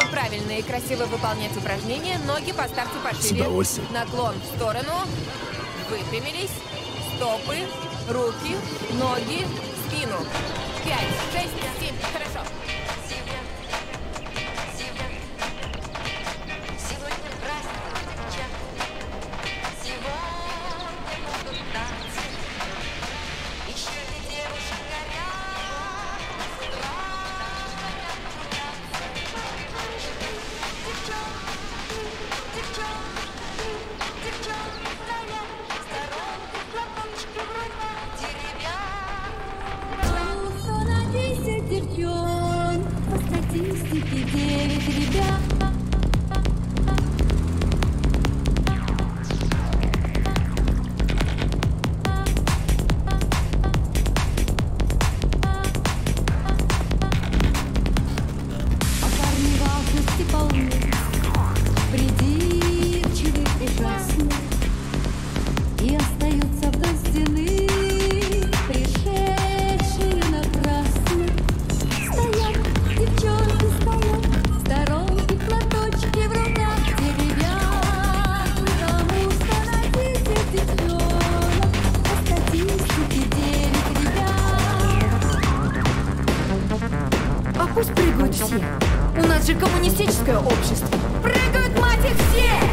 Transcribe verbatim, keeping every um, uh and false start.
Чтобы правильно и красиво выполнять упражнения, ноги поставьте пошире. С удовольствием. Наклон в сторону. Выпрямились. Стопы, руки, ноги, спину. Пять, шесть, семь. Хорошо. Пусть прыгают все. У нас же коммунистическое общество. Прыгают, мать их, все!